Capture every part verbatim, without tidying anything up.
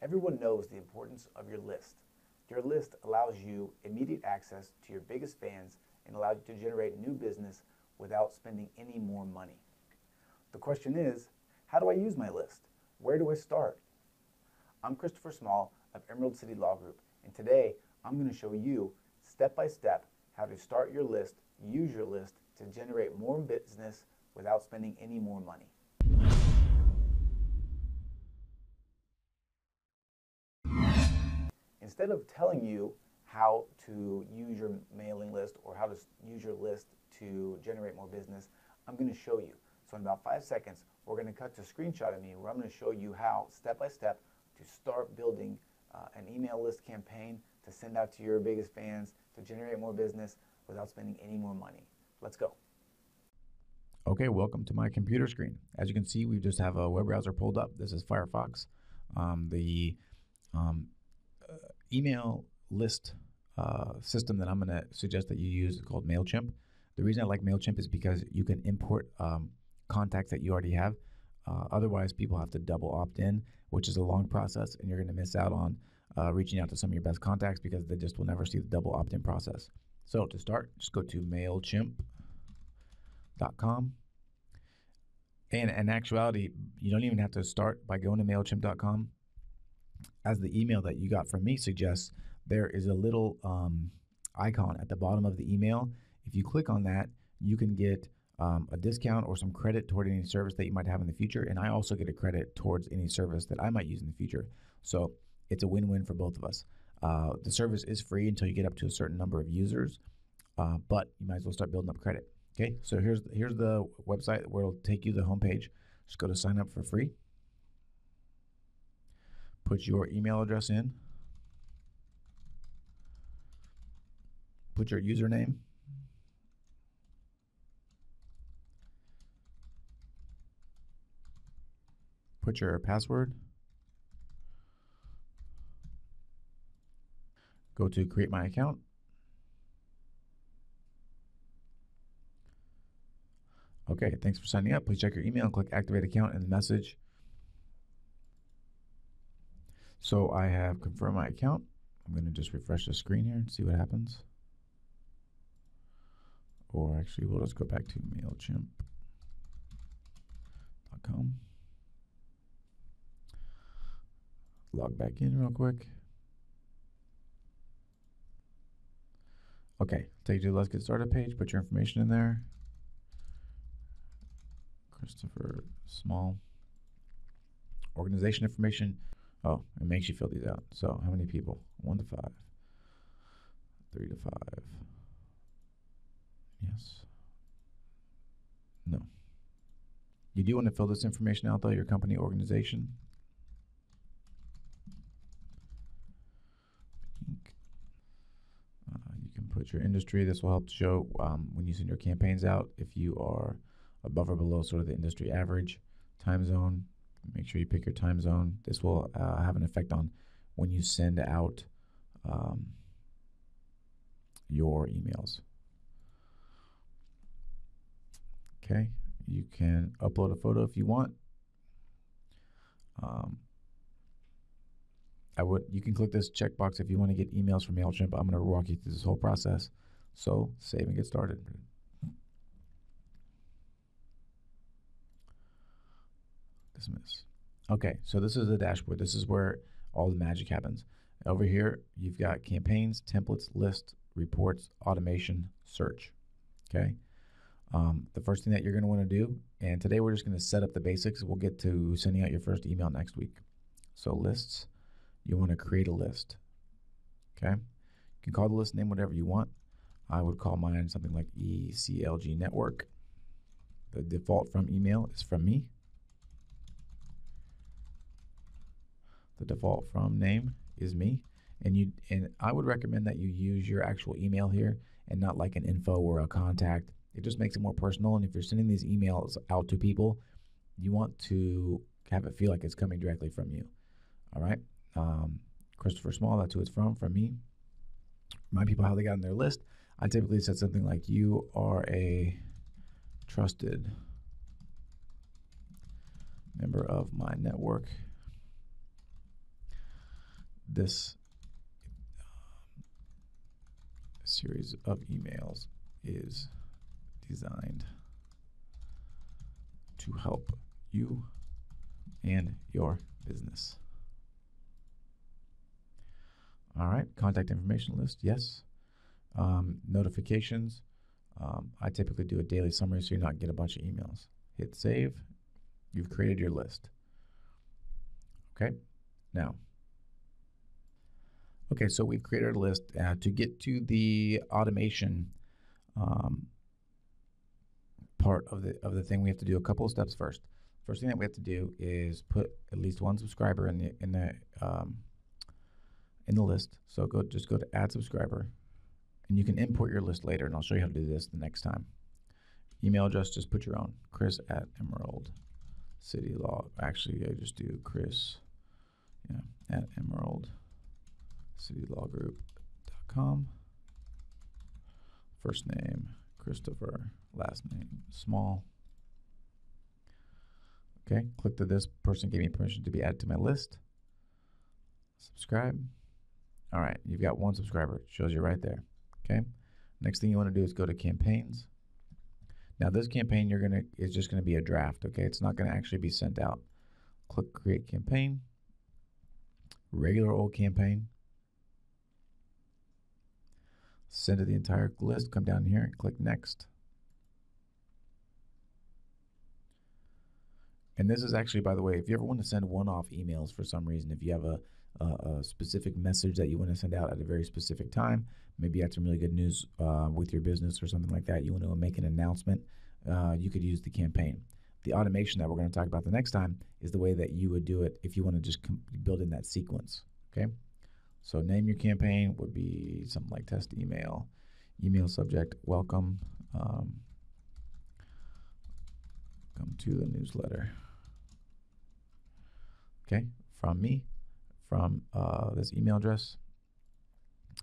Everyone knows the importance of your list. Your list allows you immediate access to your biggest fans and allows you to generate new business without spending any more money. The question is, how do I use my list? Where do I start? I'm Christopher Small of Emerald City Law Group, and today I'm going to show you step by step how to start your list, use your list to generate more business without spending any more money. Instead of telling you how to use your mailing list or how to use your list to generate more business, I'm going to show you. So in about five seconds, we're going to cut to a screenshot of me where I'm going to show you how, step by step, to start building uh, an email list campaign to send out to your biggest fans, to generate more business without spending any more money. Let's go. Okay, welcome to my computer screen. As you can see, we just have a web browser pulled up. This is Firefox. Um, the um, uh, email list uh, system that I'm going to suggest that you use is called MailChimp. The reason I like MailChimp is because you can import um, contacts that you already have. Uh, otherwise, people have to double opt in, which is a long process, and you're going to miss out on uh, reaching out to some of your best contacts because they just will never see the double opt-in process. So to start, just go to MailChimp dot com. And in actuality, you don't even have to start by going to MailChimp dot com. As the email that you got from me suggests, there is a little um, icon at the bottom of the email. If you click on that, you can get Um, a discount or some credit toward any service that you might have in the future, and I also get a credit towards any service that I might use in the future. So it's a win-win for both of us. Uh, the service is free until you get up to a certain number of users, uh, but you might as well start building up credit. Okay, so here's here's the website where it'll take you to the homepage. Just go to sign up for free. Put your email address in. Put your username. Put your password. Go to create my account. Okay, thanks for signing up. Please check your email and click activate account in the message. So I have confirmed my account. I'm going to just refresh the screen here and see what happens. Or actually, we'll just go back to MailChimp dot com. Log back in real quick. Okay, take you to the Let's Get Started page, put your information in there. Christopher Small. Organization information. Oh, it makes you fill these out. So how many people? One to five. Three to five. Yes. No. You do want to fill this information out though, your company organization. Put your industry. This will help show um, when you send your campaigns out if you are above or below sort of the industry average. Time zone. Make sure you pick your time zone. This will uh, have an effect on when you send out um, your emails. Okay. You can upload a photo if you want. Um, I would, you can click this checkbox if you want to get emails from MailChimp. I'm going to walk you through this whole process. So save and get started. Dismiss. Okay, so this is the dashboard. This is where all the magic happens. Over here, you've got campaigns, templates, lists, reports, automation, search. Okay. Um, the first thing that you're going to want to do, and today we're just going to set up the basics. We'll get to sending out your first email next week. So lists. You want to create a list. Okay? You can call the list name whatever you want. I would call mine something like E C L G Network. The default from email is from me. The default from name is me. And you and I would recommend that you use your actual email here and not like an info or a contact. It just makes it more personal. And if you're sending these emails out to people, you want to have it feel like it's coming directly from you. All right? Um, Christopher Small, that's who it's from, from me. Remind people how they got on their list. I typically said something like, you are a trusted member of my network. this um, series of emails is designed to help you and your business. All right, contact information list, yes. Um, notifications, um, I typically do a daily summary so you're not get a bunch of emails. Hit save, you've created your list. Okay, now. Okay, so we've created a list. Uh, to get to the automation um, part of the, of the thing, we have to do a couple of steps first. First thing that we have to do is put at least one subscriber in the in the um, in the list. So go just go to add subscriber, and you can import your list later. And I'll show you how to do this the next time. Email address, just put your own. Chris at Emerald City Law. Actually, I just do Chris, yeah, at Emerald City Law Group dot com. First name Christopher, last name Small. Okay, click that this person gave me permission to be added to my list. Subscribe. All right, you've got one subscriber. It shows you right there. Okay, next thing you want to do is go to campaigns. Now this campaign you're gonna is just gonna be a draft. Okay, it's not gonna actually be sent out. Click create campaign. Regular old campaign. Send to the entire list. Come down here and click next. And this is actually, by the way, if you ever want to send one-off emails for some reason, if you have a, a, a specific message that you want to send out at a very specific time, maybe you had some really good news uh, with your business or something like that, you want to make an announcement, uh, you could use the campaign. The automation that we're going to talk about the next time is the way that you would do it if you want to just build in that sequence, okay? So name your campaign would be something like test email, email subject, welcome, um, come to the newsletter. Okay, from me, from uh, this email address.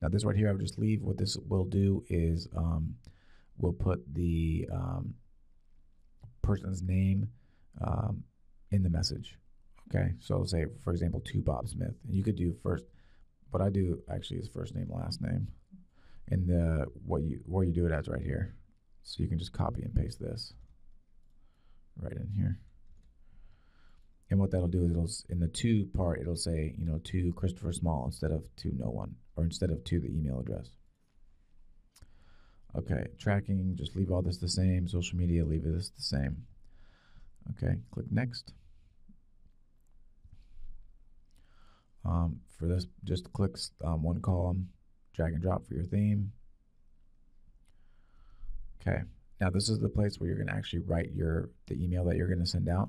Now this right here, I would just leave. What this will do is um, we'll put the um, person's name um, in the message. Okay, so say, for example, to Bob Smith. And you could do first, but I do actually is first name, last name. And the, what you, where you do it as right here. So you can just copy and paste this right in here. And what that'll do is it'll, in the to part, it'll say, you know, to Christopher Small instead of to no one, or instead of to the email address. Okay, tracking, just leave all this the same. Social media, leave this the same. Okay, click next. Um, for this, just click um, one column, drag and drop for your theme. Okay, now this is the place where you're gonna actually write your the email that you're gonna send out.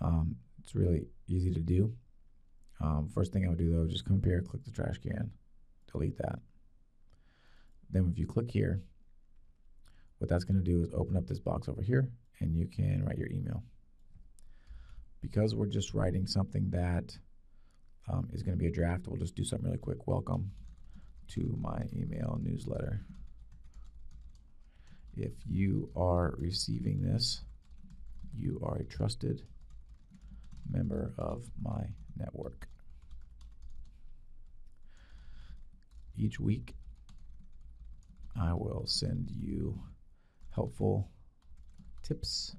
Um, it's really easy to do. Um, first thing I would do though, just come up here, click the trash can, delete that. Then if you click here, what that's going to do is open up this box over here and you can write your email. Because we're just writing something that um, is going to be a draft, we'll just do something really quick. Welcome to my email newsletter. If you are receiving this, you are a trusted member of my network. Each week, I will send you helpful tips,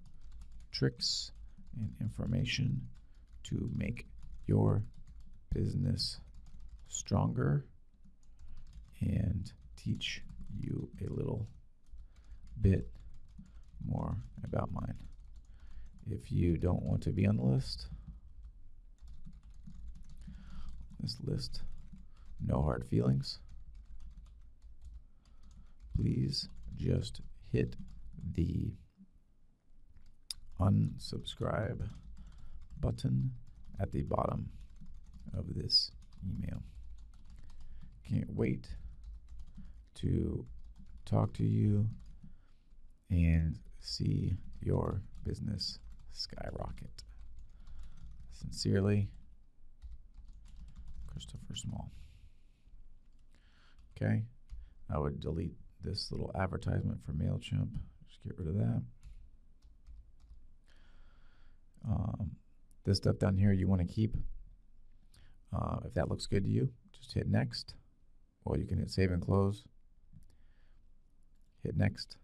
tricks, and information to make your business stronger and teach you a little bit more about mine. If you don't want to be on the list, this list, no hard feelings. Please just hit the unsubscribe button at the bottom of this email. Can't wait to talk to you and see your business skyrocket. Sincerely, Christopher Small. Okay, I would delete this little advertisement for MailChimp. Just get rid of that. Um, this stuff down here you want to keep. Uh, if that looks good to you, just hit next. Well, you can hit save and close. Hit next.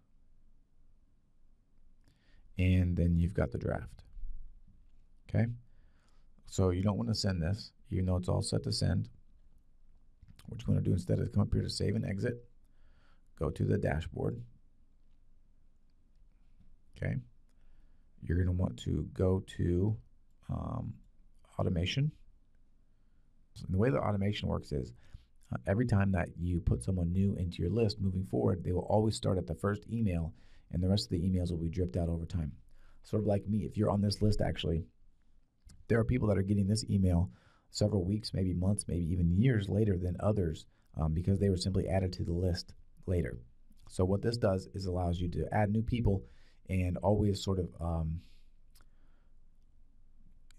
And then you've got the draft. Okay? So you don't want to send this, even though it's all set to send. What you want to do instead is come up here to save and exit. Go to the dashboard. Okay? You're going to want to go to um, automation. So the way the automation works is uh, every time that you put someone new into your list moving forward, they will always start at the first email, and the rest of the emails will be dripped out over time. Sort of like me, if you're on this list actually, there are people that are getting this email several weeks, maybe months, maybe even years later than others um, because they were simply added to the list later. So what this does is allows you to add new people and always sort of um,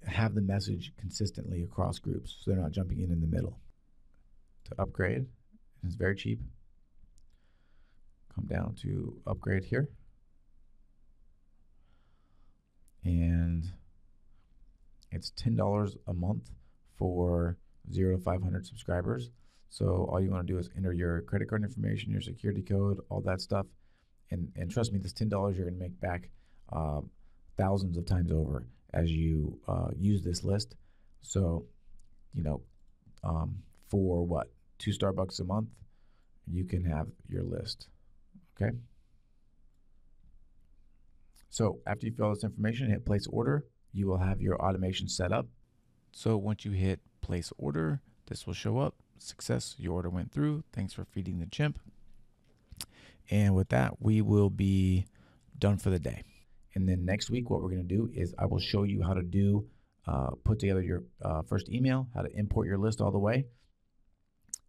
have the message consistently across groups so they're not jumping in in the middle. To upgrade, it's very cheap. Come down to upgrade here. And it's ten dollars a month for zero to five hundred subscribers. So all you want to do is enter your credit card information, your security code, all that stuff. And, and trust me, this ten dollars you're going to make back uh, thousands of times over as you uh, use this list. So, you know, um, for what, two Starbucks a month, you can have your list. Okay. So after you fill out this information, hit place order. You will have your automation set up. So once you hit place order, this will show up. Success, your order went through. Thanks for feeding the chimp. And with that, we will be done for the day. And then next week, what we're going to do is I will show you how to do, uh, put together your uh, first email, how to import your list all the way,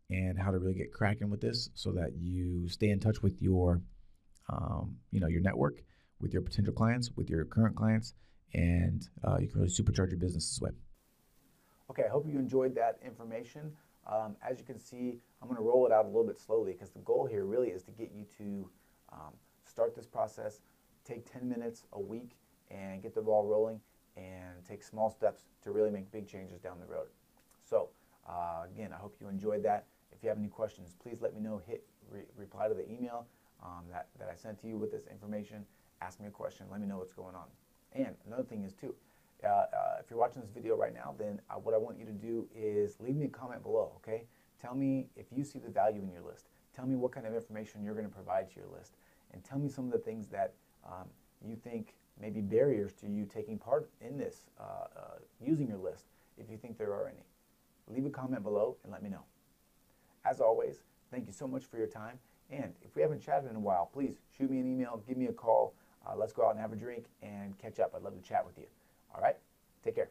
and how to really get cracking with this so that you stay in touch with your, um, you know, your network, with your potential clients, with your current clients, and uh, you can really supercharge your business this way. Okay, I hope you enjoyed that information. Um, as you can see, I'm going to roll it out a little bit slowly because the goal here really is to get you to um, start this process, take ten minutes a week, and get the ball rolling, and take small steps to really make big changes down the road. So, uh, again, I hope you enjoyed that. If you have any questions, please let me know. Hit re reply to the email um, that, that I sent to you with this information. Ask me a question. Let me know what's going on. And another thing is, too, uh, uh, if you're watching this video right now, then I, what I want you to do is leave me a comment below, okay? Tell me if you see the value in your list. Tell me what kind of information you're going to provide to your list. And tell me some of the things that um, you think may be barriers to you taking part in this, uh, uh, using your list, if you think there are any. Leave a comment below and let me know. As always, thank you so much for your time. And if we haven't chatted in a while, please shoot me an email, give me a call. Uh, let's go out and have a drink and catch up. I'd love to chat with you. All right? Take care.